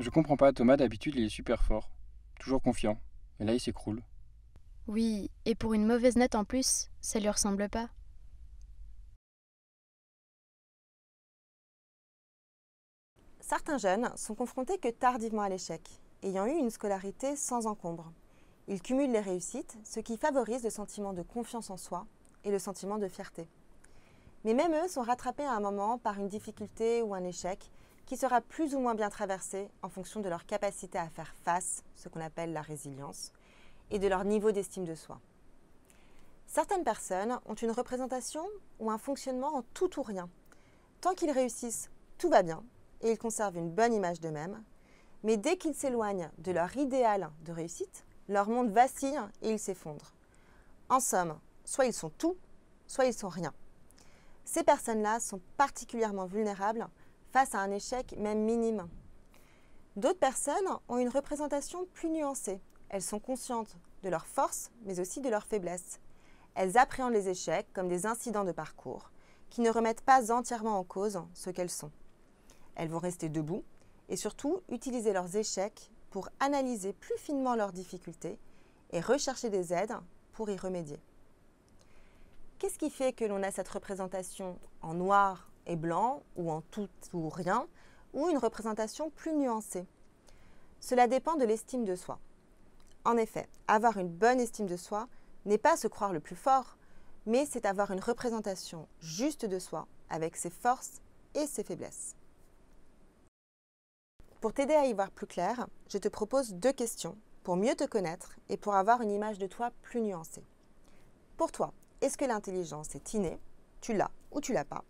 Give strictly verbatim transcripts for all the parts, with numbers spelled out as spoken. Je comprends pas, Thomas d'habitude il est super fort, toujours confiant, mais là il s'écroule. Oui, et pour une mauvaise note en plus, ça lui ressemble pas. Certains jeunes sont confrontés que tardivement à l'échec, ayant eu une scolarité sans encombre. Ils cumulent les réussites, ce qui favorise le sentiment de confiance en soi et le sentiment de fierté. Mais même eux sont rattrapés à un moment par une difficulté ou un échec qui sera plus ou moins bien traversé en fonction de leur capacité à faire face, ce qu'on appelle la résilience, et de leur niveau d'estime de soi. Certaines personnes ont une représentation ou un fonctionnement en tout ou rien. Tant qu'ils réussissent, tout va bien et ils conservent une bonne image d'eux-mêmes. Mais dès qu'ils s'éloignent de leur idéal de réussite, leur monde vacille et ils s'effondrent. En somme, soit ils sont tout, soit ils sont rien. Ces personnes-là sont particulièrement vulnérables face à un échec même minime. D'autres personnes ont une représentation plus nuancée. Elles sont conscientes de leurs forces, mais aussi de leurs faiblesses. Elles appréhendent les échecs comme des incidents de parcours qui ne remettent pas entièrement en cause ce qu'elles sont. Elles vont rester debout et surtout utiliser leurs échecs pour analyser plus finement leurs difficultés et rechercher des aides pour y remédier. Qu'est-ce qui fait que l'on a cette représentation en noir et blanc ou en tout ou rien ou une représentation plus nuancée? Cela dépend de l'estime de soi. En effet, avoir une bonne estime de soi n'est pas se croire le plus fort, mais c'est avoir une représentation juste de soi avec ses forces et ses faiblesses. Pour t'aider à y voir plus clair, je te propose deux questions pour mieux te connaître et pour avoir une image de toi plus nuancée. Pour toi, est-ce que l'intelligence est innée, tu l'as ou tu l'as pas,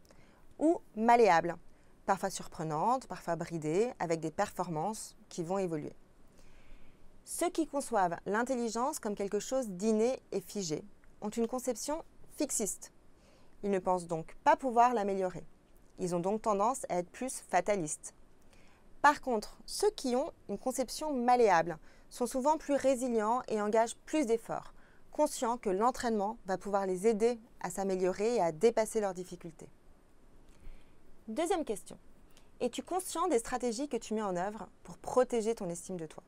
ou malléable, parfois surprenante, parfois bridée, avec des performances qui vont évoluer? Ceux qui conçoivent l'intelligence comme quelque chose d'inné et figé ont une conception fixiste. Ils ne pensent donc pas pouvoir l'améliorer. Ils ont donc tendance à être plus fatalistes. Par contre, ceux qui ont une conception malléable sont souvent plus résilients et engagent plus d'efforts, conscients que l'entraînement va pouvoir les aider à s'améliorer et à dépasser leurs difficultés. Deuxième question. Es-tu conscient des stratégies que tu mets en œuvre pour protéger ton estime de toi?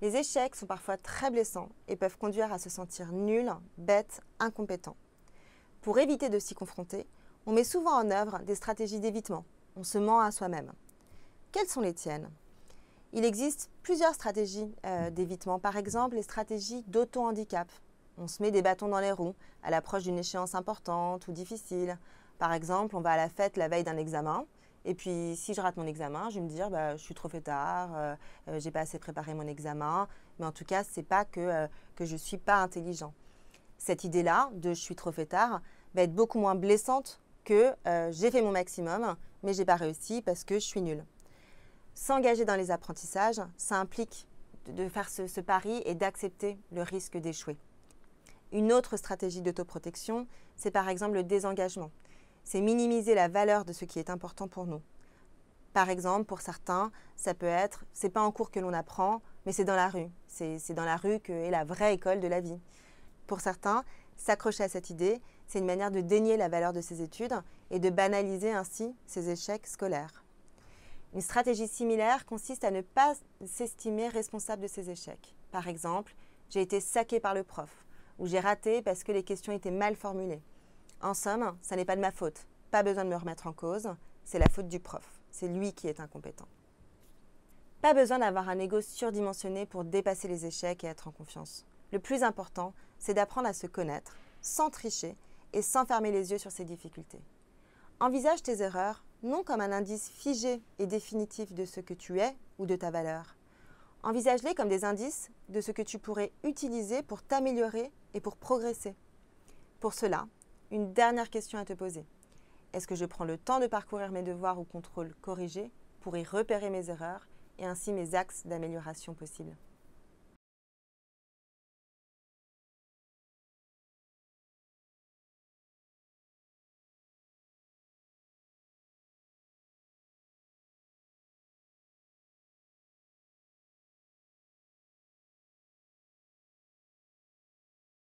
Les échecs sont parfois très blessants et peuvent conduire à se sentir nul, bête, incompétent. Pour éviter de s'y confronter, on met souvent en œuvre des stratégies d'évitement. On se ment à soi-même. Quelles sont les tiennes? Il existe plusieurs stratégies euh, d'évitement, par exemple les stratégies d'auto-handicap. On se met des bâtons dans les roues à l'approche d'une échéance importante ou difficile. Par exemple, on va à la fête la veille d'un examen. Et puis, si je rate mon examen, je vais me dire bah, « je suis trop fait tard, euh, euh, j'ai pas assez préparé mon examen ». Mais en tout cas, ce n'est pas que, euh, que je ne suis pas intelligent. Cette idée-là de « je suis trop fait tard » va être beaucoup moins blessante que euh, « j'ai fait mon maximum, mais je n'ai pas réussi parce que je suis nulle ». S'engager dans les apprentissages, ça implique de, de faire ce, ce pari et d'accepter le risque d'échouer. Une autre stratégie d'autoprotection, c'est par exemple le désengagement. C'est minimiser la valeur de ce qui est important pour nous. Par exemple, pour certains, ça peut être « c'est pas en cours que l'on apprend, mais c'est dans la rue. C'est dans la rue que est la vraie école de la vie. » Pour certains, s'accrocher à cette idée, c'est une manière de dénier la valeur de ses études et de banaliser ainsi ses échecs scolaires. Une stratégie similaire consiste à ne pas s'estimer responsable de ses échecs. Par exemple, « j'ai été saqué par le prof » ou « j'ai raté parce que les questions étaient mal formulées ». En somme, ça n'est pas de ma faute. Pas besoin de me remettre en cause. C'est la faute du prof. C'est lui qui est incompétent. Pas besoin d'avoir un ego surdimensionné pour dépasser les échecs et être en confiance. Le plus important, c'est d'apprendre à se connaître, sans tricher et sans fermer les yeux sur ses difficultés. Envisage tes erreurs non comme un indice figé et définitif de ce que tu es ou de ta valeur. Envisage-les comme des indices de ce que tu pourrais utiliser pour t'améliorer et pour progresser. Pour cela, une dernière question à te poser. Est-ce que je prends le temps de parcourir mes devoirs ou contrôles corrigés pour y repérer mes erreurs et ainsi mes axes d'amélioration possibles ?